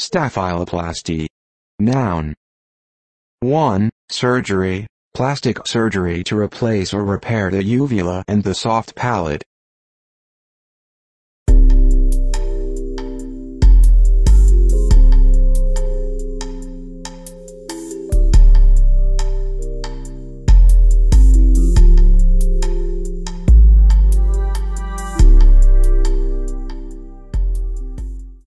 Staphyloplasty. Noun. 1. Surgery, plastic surgery to replace or repair the uvula and the soft palate,